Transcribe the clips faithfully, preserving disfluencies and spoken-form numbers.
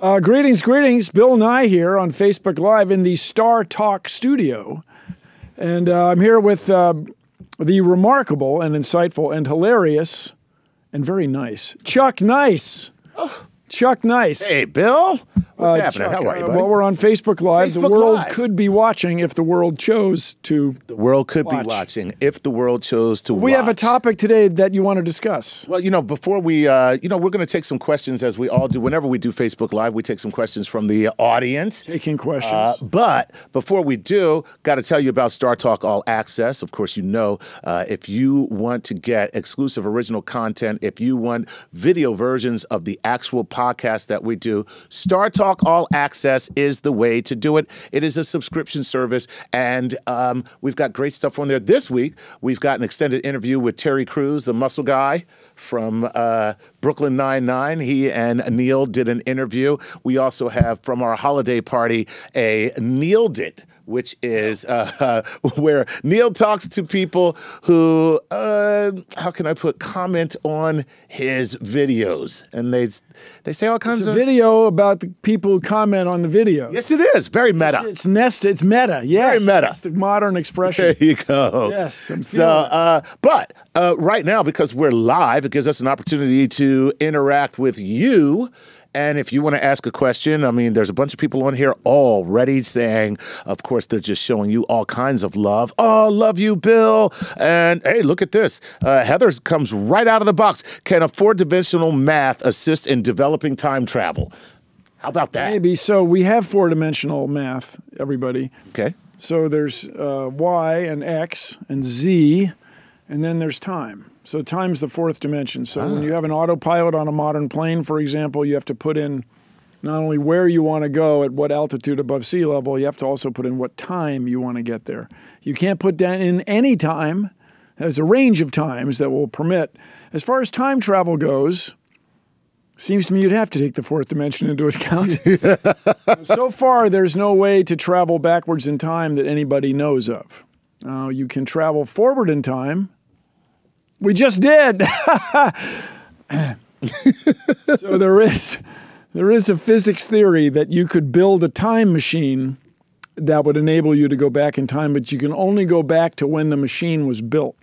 Uh, greetings, greetings. Bill Nye here on Facebook Live in the StarTalk studio. And uh, I'm here with uh, the remarkable and insightful and hilarious and very nice Chuck Nice. Oh. Chuck Nice. Hey, Bill. What's uh, happening? Chuck, How are you, buddy? Well, we're on Facebook Live. Facebook the world Live. could be watching if the world chose to The world could watch. be watching if the world chose to we watch. We have a topic today that you want to discuss. Well, you know, before we, uh, you know, we're going to take some questions as we all do. Whenever we do Facebook Live, we take some questions from the audience. Taking questions. Uh, but before we do, got to tell you about StarTalk All Access. Of course, you know, uh, if you want to get exclusive original content, if you want video versions of the actual podcast that we do, StarTalk All Access is the way to do it. It is a subscription service, and um, we've got great stuff on there. This week, we've got an extended interview with Terry Crews, the muscle guy from uh, Brooklyn Nine Nine. He and Neil did an interview. We also have from our holiday party a Neil Did, which is uh, uh, where Neil talks to people who, uh, how can I put, comment on his videos. And they they say all kinds it's a of- video about the people who comment on the video. Yes, it is. Very meta. It's, it's nested. It's meta. Yes. Very meta. It's the modern expression. There you go. Yes. I'm so, uh, but uh, right now, because we're live, it gives us an opportunity to interact with you. And if you want to ask a question, I mean, there's a bunch of people on here already saying, of course, they're just showing you all kinds of love. Oh, love you, Bill. And hey, look at this. Uh, Heather comes right out of the box. Can a four-dimensional math assist in developing time travel? How about that? Maybe. So we have four-dimensional math, everybody. Okay. So there's uh, Y and X and Z, and then there's time. So time's the fourth dimension. So ah. when you have an autopilot on a modern plane, for example, you have to put in not only where you want to go at what altitude above sea level, you have to also put in what time you want to get there. You can't put that in any time. There's a range of times that will permit. As far as time travel goes, seems to me you'd have to take the fourth dimension into account. So far, there's no way to travel backwards in time that anybody knows of. Uh, you can travel forward in time. We just did. So there is, there is a physics theory that you could build a time machine that would enable you to go back in time, but you can only go back to when the machine was built.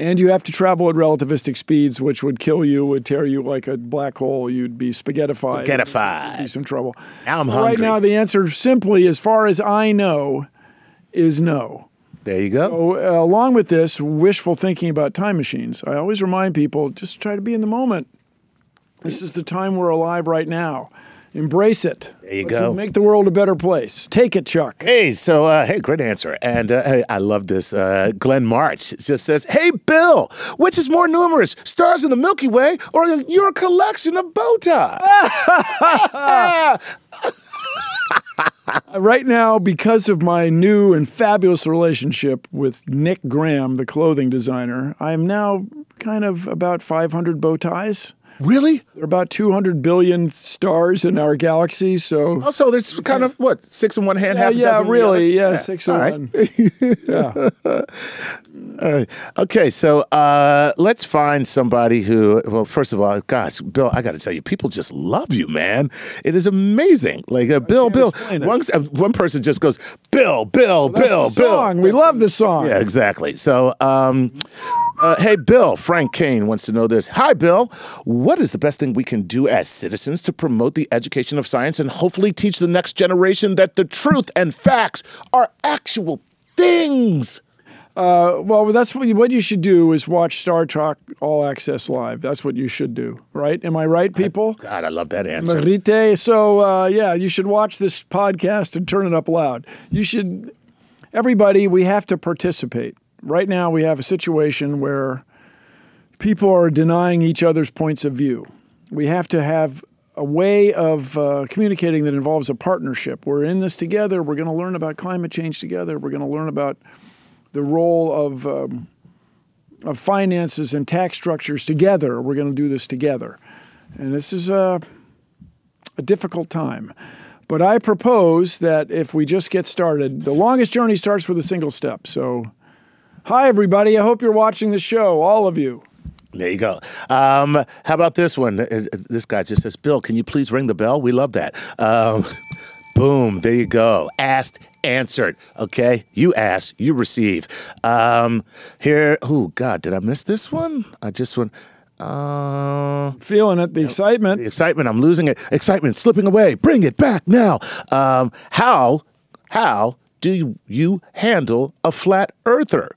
And you have to travel at relativistic speeds, which would kill you, would tear you like a black hole. You'd be spaghettified. Spaghettified. You'd be some trouble. Now I'm hungry. Right now, the answer simply, as far as I know, is no. There you go. So, uh, along with this, wishful thinking about time machines. I always remind people, just try to be in the moment. This is the time we're alive right now. Embrace it. There you Let's go. Make the world a better place. Take it, Chuck. Hey, so, uh, hey, great answer. And uh, hey, I love this. Uh, Glenn March just says, hey, Bill, which is more numerous, stars in the Milky Way or your collection of bow ties? Right now, because of my new and fabulous relationship with Nick Graham, the clothing designer, I am now kind of about five hundred bow ties. Really? There are about two hundred billion stars in our galaxy, so... Oh, so there's kind of, what, six in one hand, yeah, half a yeah, dozen really, yeah, yeah, six in right. one. Yeah. All right. Okay, so uh, let's find somebody who... Well, first of all, gosh, Bill, I got to tell you, people just love you, man. It is amazing. Like, uh, Bill, Bill, one, uh, one person just goes, Bill, Bill, well, Bill, Bill. Song. We love the song. Yeah, exactly. So, um, uh, hey, Bill, Frank Kane wants to know this. Hi, Bill. What is the best thing we can do as citizens to promote the education of science and hopefully teach the next generation that the truth and facts are actual things? Uh, well, that's what you, what you should do is watch StarTalk All Access Live. That's what you should do, right? Am I right, people? I, God, I love that answer. Merite. So, uh, yeah, you should watch this podcast and turn it up loud. You should, everybody, we have to participate. Right now we have a situation where people are denying each other's points of view. We have to have a way of uh, communicating that involves a partnership. We're in this together. We're going to learn about climate change together. We're going to learn about the role of, um, of finances and tax structures together. We're going to do this together. And this is a, a difficult time. But I propose that if we just get started, the longest journey starts with a single step. So, hi, everybody. I hope you're watching the show, all of you. There you go. Um, how about this one? This guy just says, Bill, can you please ring the bell? We love that. Um, boom. There you go. Asked, answered. Okay. You ask, you receive. Um, here. Oh, God, did I miss this one? I just went. Uh, Feeling it, the excitement. The excitement. I'm losing it. Excitement slipping away. Bring it back now. Um, how, how do you, you handle a flat earther?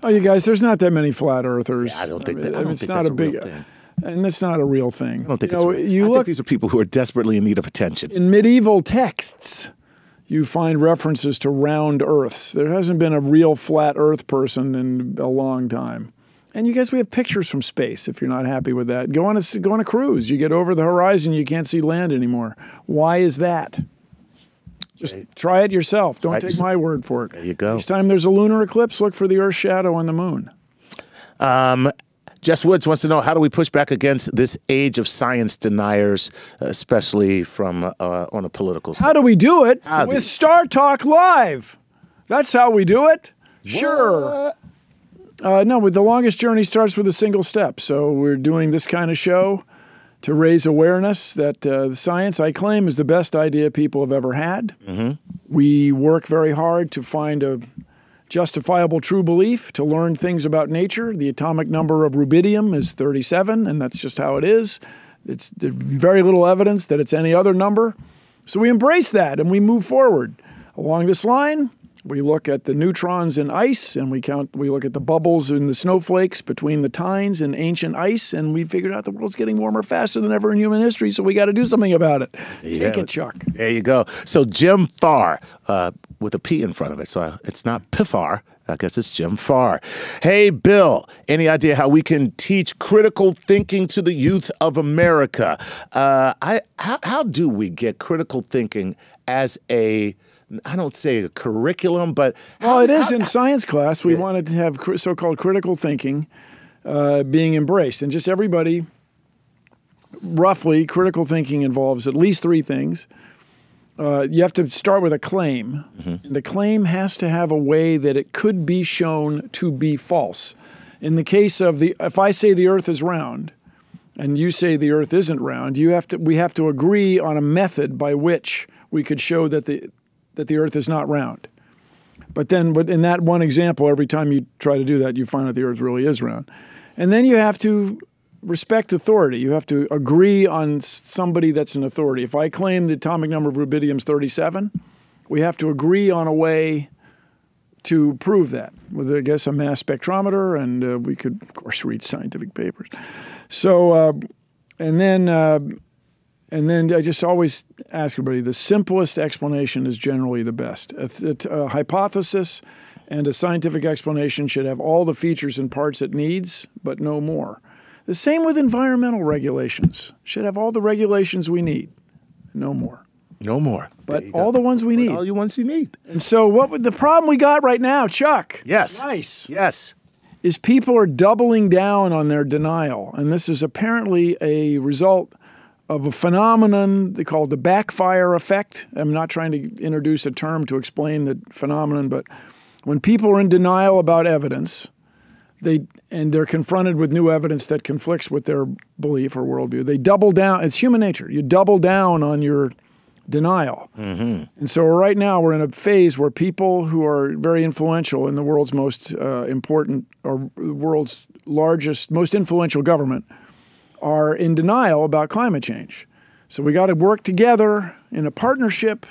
Oh, you guys, there's not that many flat earthers. Yeah, I don't think that. I mean, it's not a big thing. And that's not a real thing. I don't think it's real. You look, I think these are people who are desperately in need of attention. In medieval texts, you find references to round earths. There hasn't been a real flat earth person in a long time. And you guys, we have pictures from space if you're not happy with that. Go on a, go on a cruise. You get over the horizon, you can't see land anymore. Why is that? Just try it yourself. Don't take my word for it. There you go. Next time there's a lunar eclipse, look for the Earth's shadow on the moon. Um, Jess Woods wants to know, how do we push back against this age of science deniers, especially from uh, on a political side? How do we do it? How With do StarTalk Live. That's how we do it. What? Sure. Uh, no, with the longest journey starts with a single step. So we're doing this kind of show to raise awareness that uh, the science, I claim, is the best idea people have ever had. Mm-hmm. We work very hard to find a justifiable true belief, to learn things about nature. The atomic number of rubidium is thirty-seven, and that's just how it is. It's there's very little evidence that it's any other number. So we embrace that, and we move forward. Along this line, we look at the neutrons in ice, and we count. We look at the bubbles in the snowflakes between the tines in ancient ice, and we figured out the world's getting warmer faster than ever in human history, so we got to do something about it. Yeah. Take it, Chuck. There you go. So Jim Farr, uh, with a P in front of it, so I, it's not Pifar. I guess it's Jim Farr. Hey, Bill, any idea how we can teach critical thinking to the youth of America? Uh, I how, how do we get critical thinking as a I don't say a curriculum, but... How, well, it is how, in science class. We yeah. wanted to have so-called critical thinking uh, being embraced. And just everybody, roughly, critical thinking involves at least three things. Uh, you have to start with a claim. Mm-hmm. The claim has to have a way that it could be shown to be false. In the case of the... If I say the Earth is round, and you say the Earth isn't round, you have to, we have to agree on a method by which we could show that the... that the Earth is not round. But then but in that one example, every time you try to do that, you find out the Earth really is round. And then you have to respect authority. You have to agree on somebody that's an authority. If I claim the atomic number of rubidium is thirty-seven, we have to agree on a way to prove that with, I guess, a mass spectrometer, and uh, we could, of course, read scientific papers. So, uh, and then... Uh, And then I just always ask everybody, the simplest explanation is generally the best. A, a, a hypothesis and a scientific explanation should have all the features and parts it needs, but no more. The same with environmental regulations. Should have all the regulations we need, no more. No more. But all the ones we need. All the ones you need. And so what would, the problem we got right now, Chuck. Yes. Nice. Yes. Is people are doubling down on their denial. And this is apparently a result of a phenomenon they call the backfire effect. I'm not trying to introduce a term to explain the phenomenon, but when people are in denial about evidence, they and they're confronted with new evidence that conflicts with their belief or worldview, they double down. It's human nature. You double down on your denial. Mm-hmm. And so right now we're in a phase where people who are very influential in the world's most uh, important or world's largest, most influential government are in denial about climate change. So we got to work together in a partnership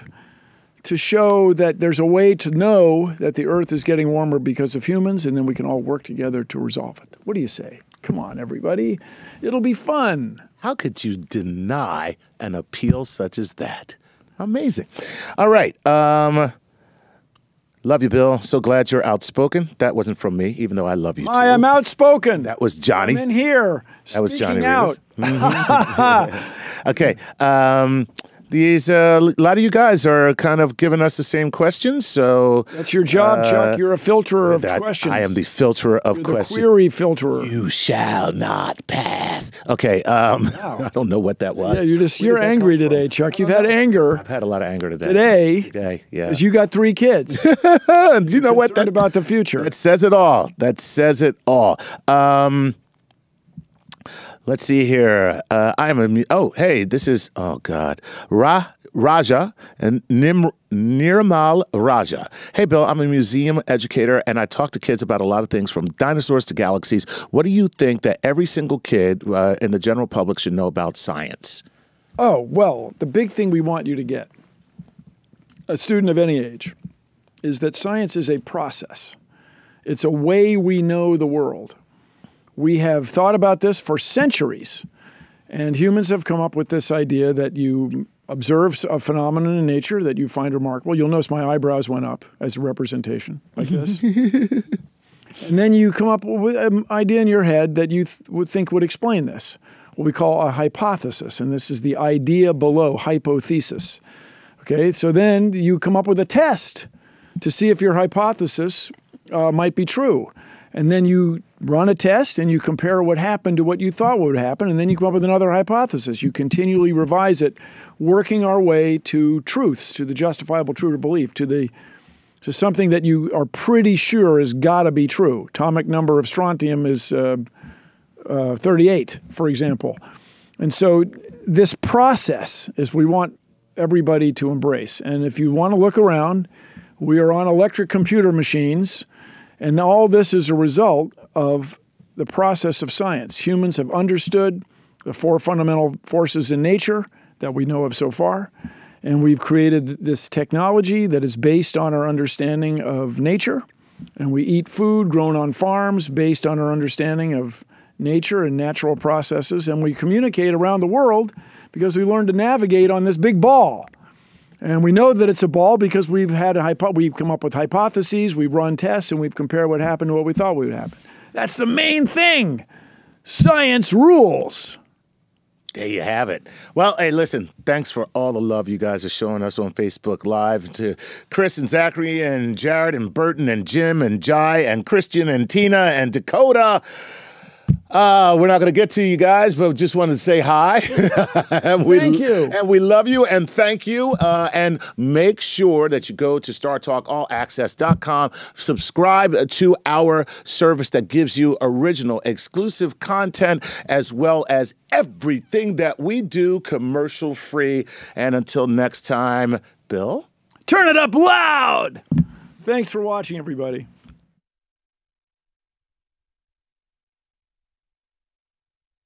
to show that there's a way to know that the Earth is getting warmer because of humans, and then we can all work together to resolve it. What do you say? Come on, everybody. It'll be fun. How could you deny an appeal such as that? Amazing. All right. Um... Love you, Bill. So glad you're outspoken. That wasn't from me, even though I love you, too. I am outspoken. That was Johnny. I'm in here. That was Johnny out. Mm-hmm. Okay. Um, these, uh, a lot of you guys are kind of giving us the same questions, so... That's your job, uh, Chuck. You're a filterer of that, questions. I am the filterer of you're questions. You're the query filterer. You shall not pass. Okay. Um, wow. I don't know what that was. Yeah, you're just, you're angry today, Chuck. You've had anger. I've had a lot of anger today. Today? Today, yeah. Because you got three kids. Do you know what? That, about the future. That says it all. That says it all. Um... Let's see here. Uh, I'm a, oh, hey, this is, oh God, Ra, Raja and Nim, Nirmal Raja. Hey, Bill, I'm a museum educator and I talk to kids about a lot of things from dinosaurs to galaxies. What do you think that every single kid uh, in the general public should know about science? Oh, well, the big thing we want you to get, a student of any age, is that science is a process. It's a way we know the world. We have thought about this for centuries, and humans have come up with this idea that you observe a phenomenon in nature that you find remarkable. You'll notice my eyebrows went up as a representation, like this. And then you come up with an idea in your head that you th- would think would explain this, what we call a hypothesis, and this is the idea below, hypothesis. Okay, so then you come up with a test to see if your hypothesis uh, might be true. And then you run a test and you compare what happened to what you thought would happen, and then you come up with another hypothesis. You continually revise it, working our way to truths, to the justifiable truth or belief, to the to something that you are pretty sure has got to be true. Atomic number of strontium is uh, uh, thirty-eight, for example. And so this process is we want everybody to embrace. And if you want to look around, we are on electric computer machines. And all this is a result of the process of science. Humans have understood the four fundamental forces in nature that we know of so far, and we've created this technology that is based on our understanding of nature, and we eat food grown on farms based on our understanding of nature and natural processes, and we communicate around the world because we learned to navigate on this big ball. And we know that it's a ball because we've had a hypo we've come up with hypotheses, we've run tests, and we've compared what happened to what we thought would happen. That's the main thing. Science rules. There you have it. Well, hey, listen, thanks for all the love you guys are showing us on Facebook Live. To Chris and Zachary and Jared and Burton and Jim and Jai and Christian and Tina and Dakota. Uh, we're not going to get to you guys, but just wanted to say hi. and we, thank you. And we love you and thank you. Uh, and make sure that you go to star talk all access dot com. Subscribe to our service that gives you original, exclusive content as well as everything that we do commercial-free. And until next time, Bill? Turn it up loud! Thanks for watching, everybody.